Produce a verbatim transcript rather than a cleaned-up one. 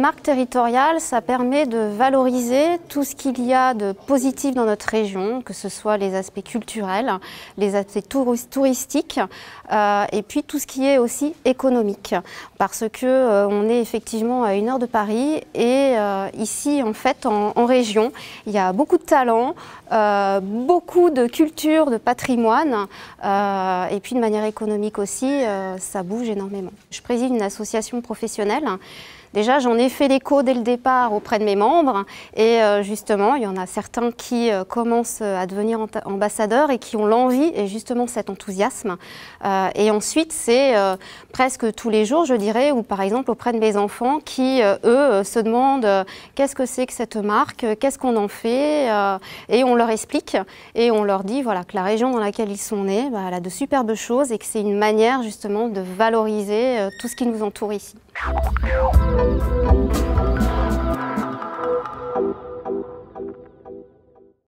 Une marque territoriale, ça permet de valoriser tout ce qu'il y a de positif dans notre région, que ce soit les aspects culturels, les aspects touristiques, euh, et puis tout ce qui est aussi économique, parce que euh, on est effectivement à une heure de Paris, et euh, ici, en fait, en, en région, il y a beaucoup de talents, euh, beaucoup de culture, de patrimoine, euh, et puis de manière économique aussi, euh, ça bouge énormément. Je préside une association professionnelle. Déjà, j'en ai fait l'écho dès le départ auprès de mes membres et justement, il y en a certains qui commencent à devenir ambassadeurs et qui ont l'envie et justement cet enthousiasme. Et ensuite, c'est presque tous les jours, je dirais, ou par exemple auprès de mes enfants qui, eux, se demandent qu'est-ce que c'est que cette marque, qu'est-ce qu'on en fait, et on leur explique et on leur dit voilà, que la région dans laquelle ils sont nés, bah, elle a de superbes choses et que c'est une manière justement de valoriser tout ce qui nous entoure ici. Thank you.